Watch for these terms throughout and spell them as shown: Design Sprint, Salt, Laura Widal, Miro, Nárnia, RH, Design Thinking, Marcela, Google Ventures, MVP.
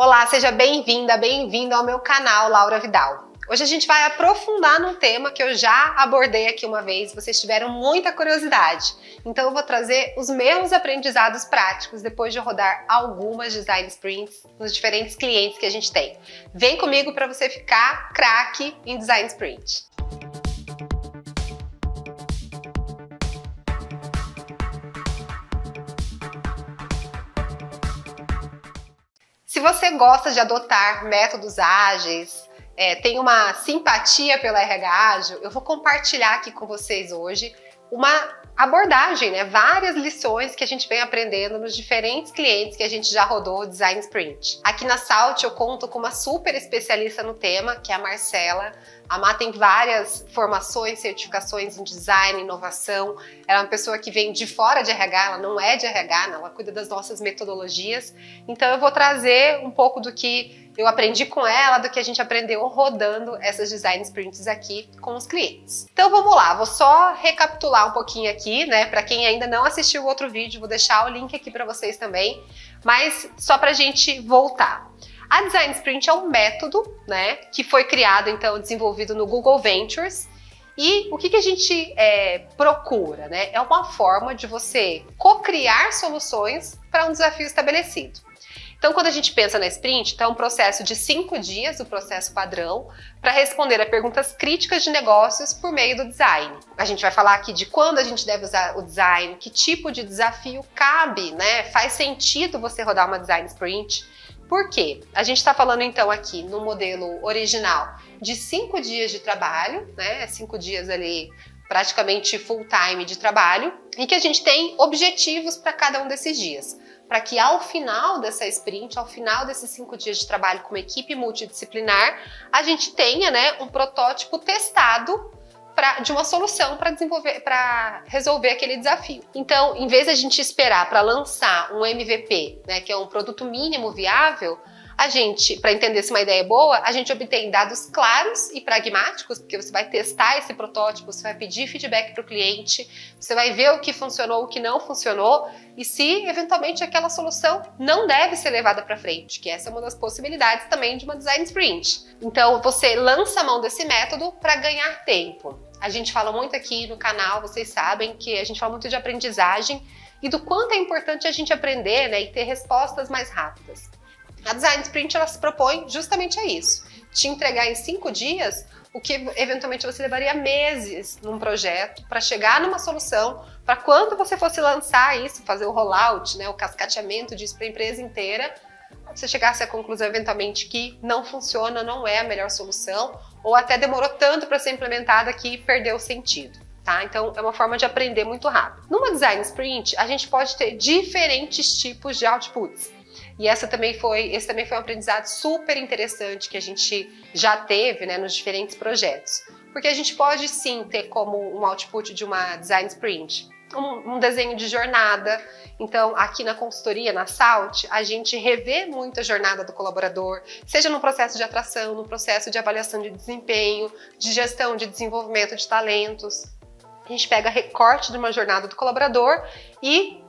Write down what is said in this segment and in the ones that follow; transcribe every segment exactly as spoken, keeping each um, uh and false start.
Olá, seja bem-vinda, bem-vindo ao meu canal Laura Widal. Hoje a gente vai aprofundar num tema que eu já abordei aqui uma vez, vocês tiveram muita curiosidade. Então eu vou trazer os meus aprendizados práticos depois de rodar algumas Design Sprints nos diferentes clientes que a gente tem. Vem comigo para você ficar craque em Design Sprint. Se você gosta de adotar métodos ágeis, É, tem uma simpatia pela R H ágil, eu vou compartilhar aqui com vocês hoje uma abordagem, né? Várias lições que a gente vem aprendendo nos diferentes clientes que a gente já rodou o Design Sprint. Aqui na Salt eu conto com uma super especialista no tema, que é a Marcela. A Má tem várias formações, certificações em design, inovação. Ela é uma pessoa que vem de fora de R H, ela não é de R H, não. Ela cuida das nossas metodologias. Então eu vou trazer um pouco do que eu aprendi com ela, do que a gente aprendeu rodando essas Design Sprints aqui com os clientes. Então vamos lá, vou só recapitular um pouquinho aqui, né? Para quem ainda não assistiu o outro vídeo, vou deixar o link aqui para vocês também. Mas só para a gente voltar. A Design Sprint é um método, né, que foi criado, então, desenvolvido no Google Ventures. E o que, que a gente é, procura, né? É uma forma de você co-criar soluções para um desafio estabelecido. Então, quando a gente pensa na Sprint, então, é um processo de cinco dias, o processo padrão, para responder a perguntas críticas de negócios por meio do design. A gente vai falar aqui de quando a gente deve usar o design, que tipo de desafio cabe, né? Faz sentido você rodar uma Design Sprint. Por quê? A gente está falando então aqui no modelo original de cinco dias de trabalho, né? Cinco dias ali praticamente full time de trabalho, e que a gente tem objetivos para cada um desses dias, para que ao final dessa sprint, ao final desses cinco dias de trabalho com uma equipe multidisciplinar, a gente tenha, né, um protótipo testado Pra, de uma solução para desenvolver, para resolver aquele desafio. Então, em vez de a gente esperar para lançar um M V P, né, que é um produto mínimo viável, a gente, para entender se uma ideia é boa, a gente obtém dados claros e pragmáticos, porque você vai testar esse protótipo, você vai pedir feedback para o cliente, você vai ver o que funcionou, o que não funcionou, e se, eventualmente, aquela solução não deve ser levada para frente, que essa é uma das possibilidades também de uma Design Sprint. Então, você lança a mão desse método para ganhar tempo. A gente fala muito aqui no canal, vocês sabem que a gente fala muito de aprendizagem e do quanto é importante a gente aprender, né, e ter respostas mais rápidas. A Design Sprint, ela se propõe justamente a isso, te entregar em cinco dias o que eventualmente você levaria meses num projeto para chegar numa solução, para quando você fosse lançar isso, fazer o rollout, né, o cascateamento disso para a empresa inteira, você chegasse à conclusão eventualmente que não funciona, não é a melhor solução, ou até demorou tanto para ser implementada que perdeu o sentido. Tá? Então, é uma forma de aprender muito rápido. Numa Design Sprint, a gente pode ter diferentes tipos de outputs. E essa também foi, esse também foi um aprendizado super interessante que a gente já teve, né, nos diferentes projetos. Porque a gente pode sim ter como um output de uma Design Sprint um, um desenho de jornada. Então, aqui na consultoria, na Salt, a gente revê muito a jornada do colaborador, seja no processo de atração, no processo de avaliação de desempenho, de gestão de desenvolvimento de talentos. A gente pega recorte de uma jornada do colaborador e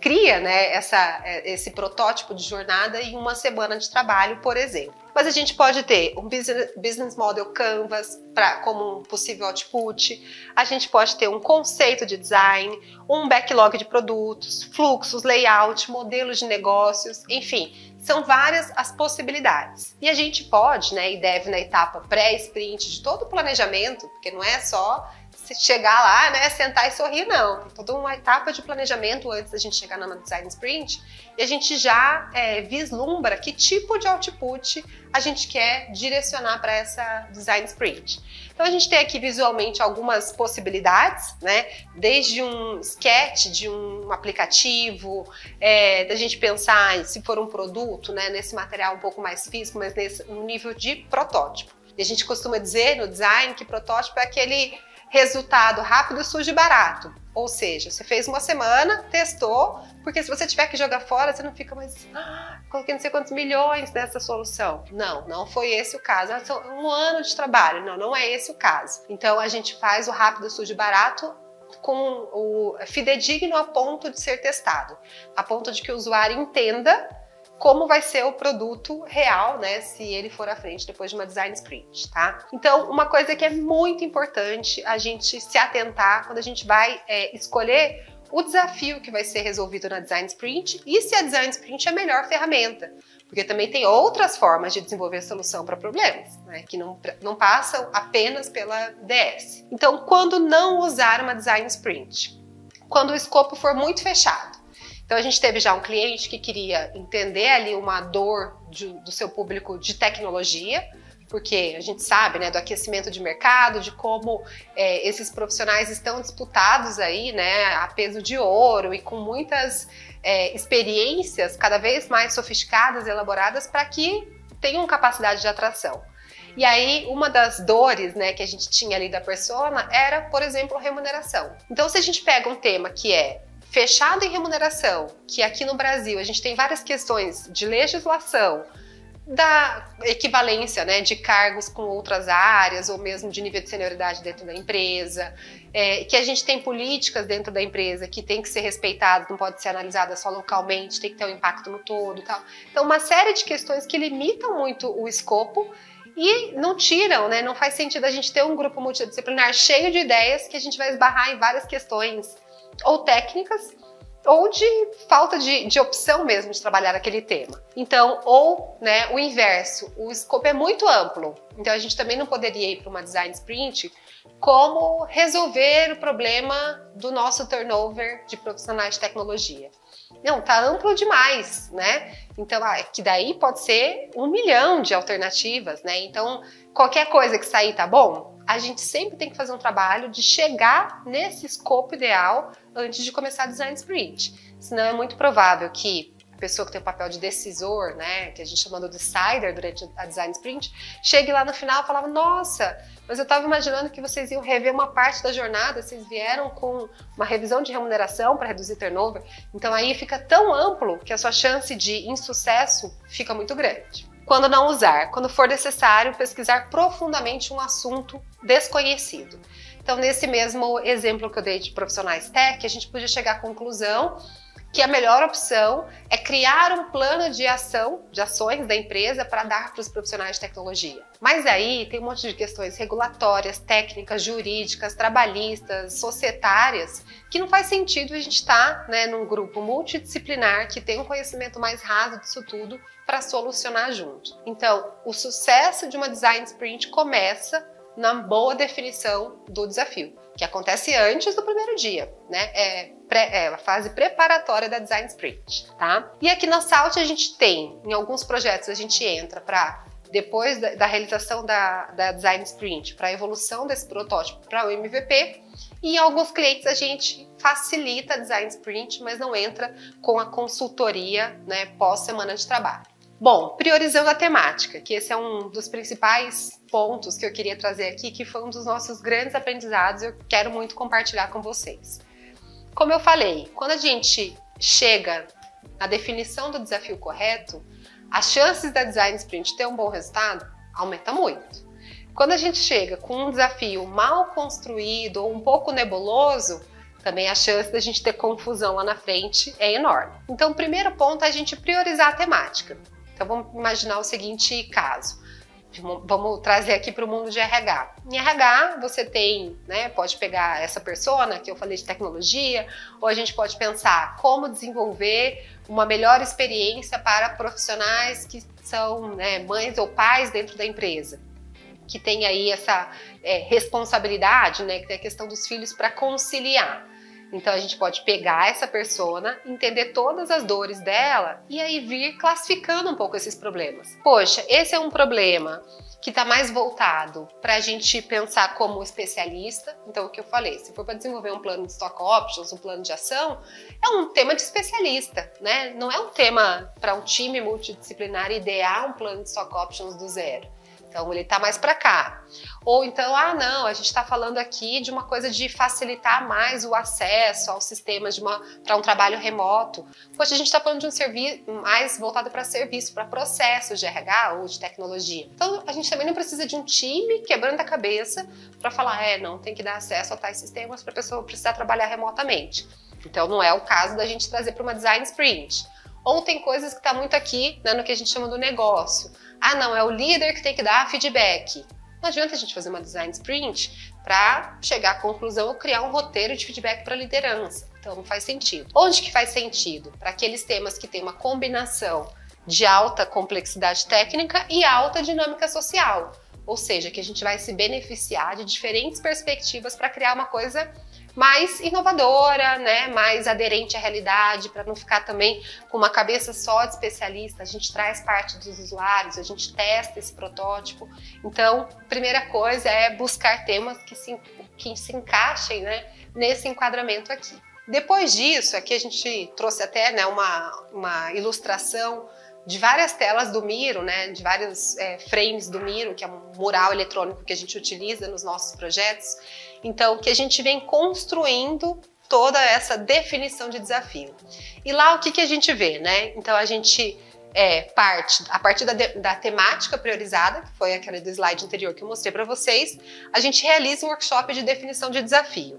cria, né, essa, esse protótipo de jornada em uma semana de trabalho, por exemplo. Mas a gente pode ter um business model canvas pra, como um possível output, a gente pode ter um conceito de design, um backlog de produtos, fluxos, layout, modelos de negócios, enfim, são várias as possibilidades. E a gente pode, né, e deve na etapa pré-sprint de todo o planejamento, porque não é só se chegar lá, né, sentar e sorrir, não. Tem toda uma etapa de planejamento antes da gente chegar na Design Sprint e a gente já é, vislumbra que tipo de output a gente quer direcionar para essa Design Sprint. Então a gente tem aqui visualmente algumas possibilidades, né, desde um sketch de um aplicativo, é, da gente pensar, se for um produto, né, nesse material um pouco mais físico, mas nesse um nível de protótipo. E a gente costuma dizer no design que protótipo é aquele resultado rápido, surge barato. Ou seja, você fez uma semana, testou, porque se você tiver que jogar fora, você não fica mais... Ah, coloquei não sei quantos milhões nessa solução. Não, não foi esse o caso. É um ano de trabalho. Não, não é esse o caso. Então, a gente faz o rápido, surge barato com o fidedigno a ponto de ser testado. A ponto de que o usuário entenda como vai ser o produto real, né, se ele for à frente depois de uma Design Sprint, tá? Então, uma coisa que é muito importante a gente se atentar quando a gente vai é, escolher o desafio que vai ser resolvido na Design Sprint e se a Design Sprint é a melhor ferramenta, porque também tem outras formas de desenvolver solução para problemas, né, que não, não passam apenas pela D S. Então, quando não usar uma Design Sprint? Quando o escopo for muito fechado. Então, a gente teve já um cliente que queria entender ali uma dor de, do seu público de tecnologia, porque a gente sabe, né, do aquecimento de mercado, de como é, esses profissionais estão disputados aí, né, a peso de ouro e com muitas é, experiências cada vez mais sofisticadas e elaboradas para que tenham capacidade de atração. E aí, uma das dores, né, que a gente tinha ali da persona era, por exemplo, remuneração. Então, se a gente pega um tema que é fechado em remuneração, que aqui no Brasil a gente tem várias questões de legislação, da equivalência, né, de cargos com outras áreas ou mesmo de nível de senioridade dentro da empresa, é, que a gente tem políticas dentro da empresa que tem que ser respeitadas, não pode ser analisada só localmente, tem que ter um impacto no todo e tal. Então, uma série de questões que limitam muito o escopo e não tiram, né, não faz sentido a gente ter um grupo multidisciplinar cheio de ideias que a gente vai esbarrar em várias questões ou técnicas ou de falta de, de opção mesmo de trabalhar aquele tema. Então, ou, né, o inverso, o escopo é muito amplo, então a gente também não poderia ir para uma Design Sprint como resolver o problema do nosso turnover de profissionais de tecnologia. Não, tá amplo demais, né? Então, ah, que daí pode ser um milhão de alternativas, né? Então, qualquer coisa que sair tá bom? A gente sempre tem que fazer um trabalho de chegar nesse escopo ideal antes de começar a Design Sprint. Senão é muito provável que a pessoa que tem o papel de decisor, né, que a gente chamando de decider durante a Design Sprint, chegue lá no final e falava, nossa, mas eu estava imaginando que vocês iam rever uma parte da jornada, vocês vieram com uma revisão de remuneração para reduzir turnover. Então aí fica tão amplo que a sua chance de insucesso fica muito grande. Quando não usar? Quando for necessário pesquisar profundamente um assunto desconhecido. Então, nesse mesmo exemplo que eu dei de profissionais tech, a gente podia chegar à conclusão que a melhor opção é criar um plano de ação, de ações da empresa para dar para os profissionais de tecnologia. Mas aí tem um monte de questões regulatórias, técnicas, jurídicas, trabalhistas, societárias, que não faz sentido a gente estar, né, num grupo multidisciplinar que tem um conhecimento mais raso disso tudo para solucionar junto. Então, o sucesso de uma Design Sprint começa na boa definição do desafio, que acontece antes do primeiro dia, né? É, pré, é a fase preparatória da Design Sprint, tá? E aqui na Salt a gente tem, em alguns projetos a gente entra para, depois da, da realização da, da Design Sprint, para a evolução desse protótipo para o M V P, e em alguns clientes a gente facilita a Design Sprint, mas não entra com a consultoria, né, pós-semana de trabalho. Bom, priorizando a temática, que esse é um dos principais pontos que eu queria trazer aqui, que foi um dos nossos grandes aprendizados, eu quero muito compartilhar com vocês. Como eu falei, quando a gente chega na definição do desafio correto, as chances da Design Sprint ter um bom resultado aumenta muito. Quando a gente chega com um desafio mal construído ou um pouco nebuloso, também a chance da gente ter confusão lá na frente é enorme. Então, o primeiro ponto é a gente priorizar a temática. Então, vamos imaginar o seguinte caso, vamos trazer aqui para o mundo de R H. Em R H, você tem, né, pode pegar essa persona que eu falei de tecnologia, ou a gente pode pensar como desenvolver uma melhor experiência para profissionais que são, né, mães ou pais dentro da empresa, que tem aí essa é, responsabilidade, né, que tem a questão dos filhos para conciliar. Então, a gente pode pegar essa persona, entender todas as dores dela e aí vir classificando um pouco esses problemas. Poxa, esse é um problema que está mais voltado para a gente pensar como especialista. Então, o que eu falei, se for para desenvolver um plano de stock options, um plano de ação, é um tema de especialista, né? Não é um tema para um time multidisciplinar idear um plano de stock options do zero. Então, ele está mais para cá. Ou então, ah, não, a gente está falando aqui de uma coisa de facilitar mais o acesso aos sistemas para um trabalho remoto. Poxa, a gente está falando de um serviço mais voltado para serviço, para processos de R H ou de tecnologia. Então, a gente também não precisa de um time quebrando a cabeça para falar, é, não, tem que dar acesso a tais sistemas para a pessoa precisar trabalhar remotamente. Então, não é o caso da gente trazer para uma Design Sprint. Ou tem coisas que está muito aqui, né, no que a gente chama do negócio. Ah, não, é o líder que tem que dar feedback. Não adianta a gente fazer uma design sprint para chegar à conclusão ou criar um roteiro de feedback para a liderança. Então não faz sentido. Onde que faz sentido? Para aqueles temas que tem uma combinação de alta complexidade técnica e alta dinâmica social. Ou seja, que a gente vai se beneficiar de diferentes perspectivas para criar uma coisa mais inovadora, né? Mais aderente à realidade, para não ficar também com uma cabeça só de especialista. A gente traz parte dos usuários, a gente testa esse protótipo. Então, primeira coisa é buscar temas que se, que se encaixem, né, nesse enquadramento aqui. Depois disso, aqui a gente trouxe até, né, uma, uma ilustração de várias telas do Miro, né, de vários é, frames do Miro, que é um mural eletrônico que a gente utiliza nos nossos projetos. Então, que a gente vem construindo toda essa definição de desafio. E lá o que, que a gente vê, né? Então, a gente é, parte, a partir da, da temática priorizada, que foi aquela do slide anterior que eu mostrei para vocês, a gente realiza um workshop de definição de desafio.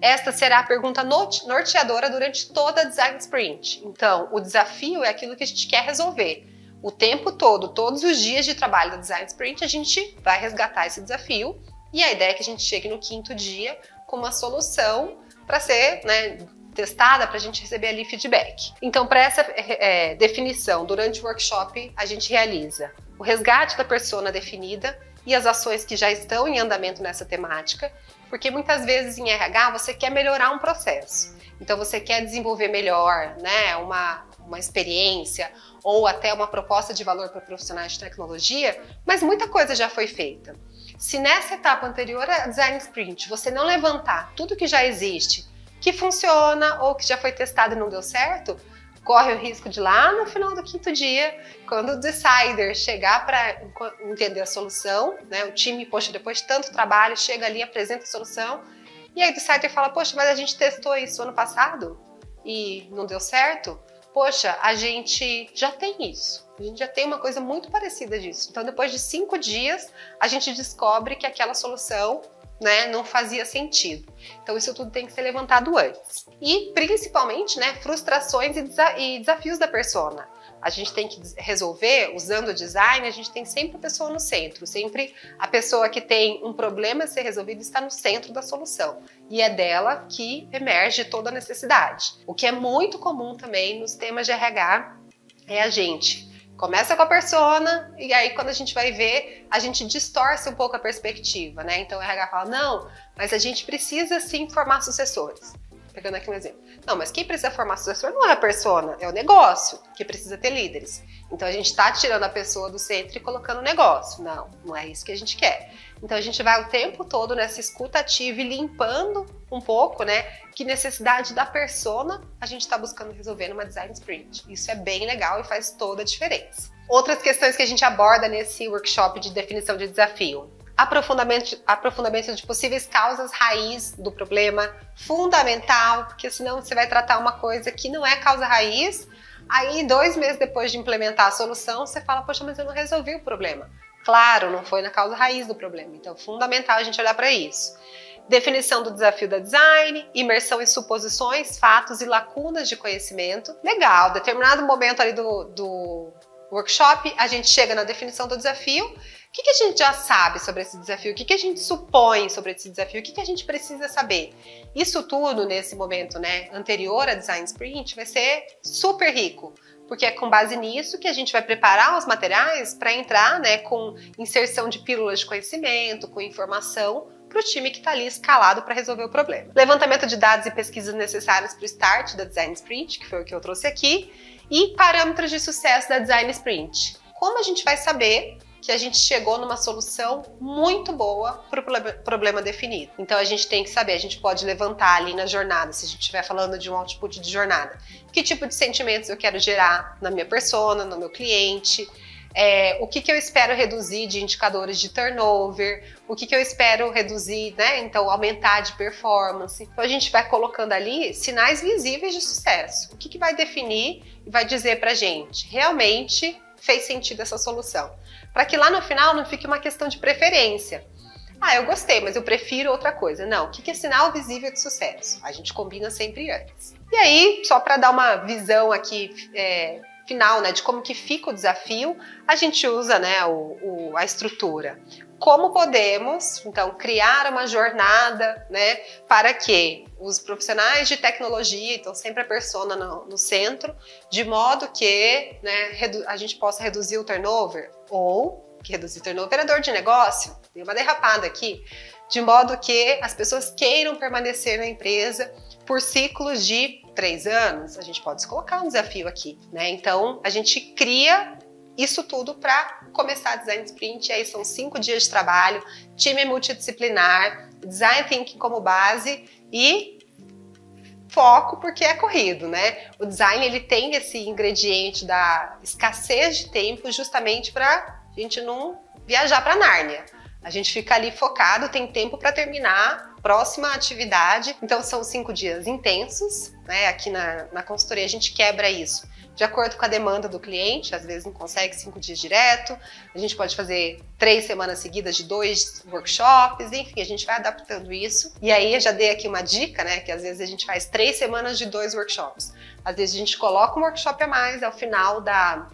Esta será a pergunta norteadora durante toda a Design Sprint. Então, o desafio é aquilo que a gente quer resolver. O tempo todo, todos os dias de trabalho da Design Sprint, a gente vai resgatar esse desafio. E a ideia é que a gente chegue no quinto dia com uma solução para ser, né, testada, para a gente receber ali feedback. Então, para essa é, definição, durante o workshop, a gente realiza o resgate da persona definida e as ações que já estão em andamento nessa temática. Porque muitas vezes em R H você quer melhorar um processo, então você quer desenvolver melhor, né, uma, uma experiência ou até uma proposta de valor para profissionais de tecnologia, mas muita coisa já foi feita. Se nessa etapa anterior a Design Sprint você não levantar tudo que já existe, que funciona ou que já foi testado e não deu certo, corre o risco de lá no final do quinto dia, quando o decider chegar para entender a solução, né, o time, poxa, depois de tanto trabalho, chega ali, apresenta a solução, e aí o decider fala, poxa, mas a gente testou isso ano passado e não deu certo? Poxa, a gente já tem isso, a gente já tem uma coisa muito parecida disso. Então, depois de cinco dias, a gente descobre que aquela solução, né, não fazia sentido. Então isso tudo tem que ser levantado antes. E principalmente, né, frustrações e, desa e desafios da persona. A gente tem que resolver, usando o design, a gente tem sempre a pessoa no centro, sempre a pessoa que tem um problema a ser resolvido está no centro da solução. E é dela que emerge toda a necessidade. O que é muito comum também nos temas de R H é a gente começa com a persona, e aí quando a gente vai ver, a gente distorce um pouco a perspectiva, né? Então o R H fala, não, mas a gente precisa sim formar sucessores. Pegando aqui um exemplo. Não, mas quem precisa formar sucessor não é a persona, é o negócio, que precisa ter líderes. Então a gente está tirando a pessoa do centro e colocando o negócio. Não, não é isso que a gente quer. Então a gente vai o tempo todo nessa escuta ativa e limpando um pouco, né? Que necessidade da persona a gente está buscando resolver numa Design Sprint. Isso é bem legal e faz toda a diferença. Outras questões que a gente aborda nesse workshop de definição de desafio. Aprofundamento, aprofundamento de possíveis causas raiz do problema, fundamental, porque senão você vai tratar uma coisa que não é causa raiz, aí dois meses depois de implementar a solução, você fala, poxa, mas eu não resolvi o problema. Claro, não foi na causa raiz do problema, então é fundamental a gente olhar para isso. Definição do desafio da design, imersão em suposições, fatos e lacunas de conhecimento. Legal, determinado momento ali do, do workshop, a gente chega na definição do desafio. O que, que a gente já sabe sobre esse desafio? O que, que a gente supõe sobre esse desafio? O que, que a gente precisa saber? Isso tudo nesse momento, né, anterior a Design Sprint vai ser super rico. Porque é com base nisso que a gente vai preparar os materiais para entrar, né, com inserção de pílulas de conhecimento, com informação para o time que está ali escalado para resolver o problema. Levantamento de dados e pesquisas necessárias para o start da Design Sprint, que foi o que eu trouxe aqui, e parâmetros de sucesso da Design Sprint. Como a gente vai saber que a gente chegou numa solução muito boa para o problema definido? Então a gente tem que saber, a gente pode levantar ali na jornada, se a gente estiver falando de um output de jornada, que tipo de sentimentos eu quero gerar na minha persona, no meu cliente, é, o que, que eu espero reduzir de indicadores de turnover, o que, que eu espero reduzir, né, então aumentar de performance. Então a gente vai colocando ali sinais visíveis de sucesso. O que, que vai definir e vai dizer pra gente, realmente fez sentido essa solução. Para que lá no final não fique uma questão de preferência. Ah, eu gostei, mas eu prefiro outra coisa. Não, o que é sinal visível de sucesso? A gente combina sempre antes. E aí, só para dar uma visão aqui é, final, né, de como que fica o desafio, a gente usa, né, o, o, a estrutura. Como podemos, então, criar uma jornada, né, para que os profissionais de tecnologia, então sempre a persona no, no centro, de modo que, né, a gente possa reduzir o turnover, ou, que reduzir o turnover é dor de negócio, dei uma derrapada aqui, de modo que as pessoas queiram permanecer na empresa por ciclos de três anos, a gente pode colocar um desafio aqui, né, então a gente cria isso tudo para começar a Design Sprint, aí são cinco dias de trabalho, time multidisciplinar, Design Thinking como base e foco, porque é corrido, né? O design ele tem esse ingrediente da escassez de tempo justamente para a gente não viajar para Nárnia. A gente fica ali focado, tem tempo para terminar a próxima atividade. Então são cinco dias intensos, né? Aqui na, na consultoria a gente quebra isso de acordo com a demanda do cliente, às vezes não consegue cinco dias direto, a gente pode fazer três semanas seguidas de dois workshops, enfim, a gente vai adaptando isso. E aí eu já dei aqui uma dica, né, que às vezes a gente faz três semanas de dois workshops. Às vezes a gente coloca um workshop a mais ao final da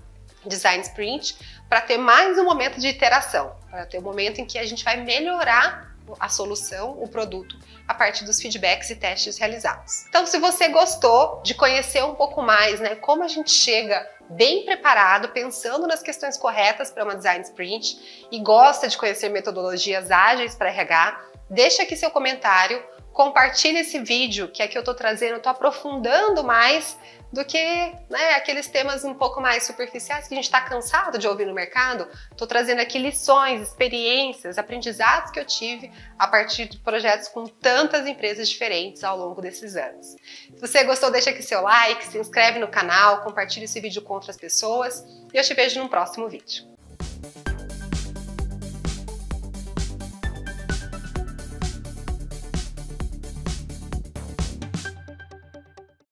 Design Sprint para ter mais um momento de iteração, para ter um momento em que a gente vai melhorar a solução, o produto, a partir dos feedbacks e testes realizados. Então, se você gostou de conhecer um pouco mais, né, como a gente chega bem preparado, pensando nas questões corretas para uma Design Sprint e gosta de conhecer metodologias ágeis para R H, deixa aqui seu comentário, compartilha esse vídeo que aqui eu estou trazendo, estou aprofundando mais do que, né, aqueles temas um pouco mais superficiais que a gente está cansado de ouvir no mercado. Estou trazendo aqui lições, experiências, aprendizados que eu tive a partir de projetos com tantas empresas diferentes ao longo desses anos. Se você gostou, deixa aqui seu like, se inscreve no canal, compartilha esse vídeo com outras pessoas e eu te vejo num próximo vídeo.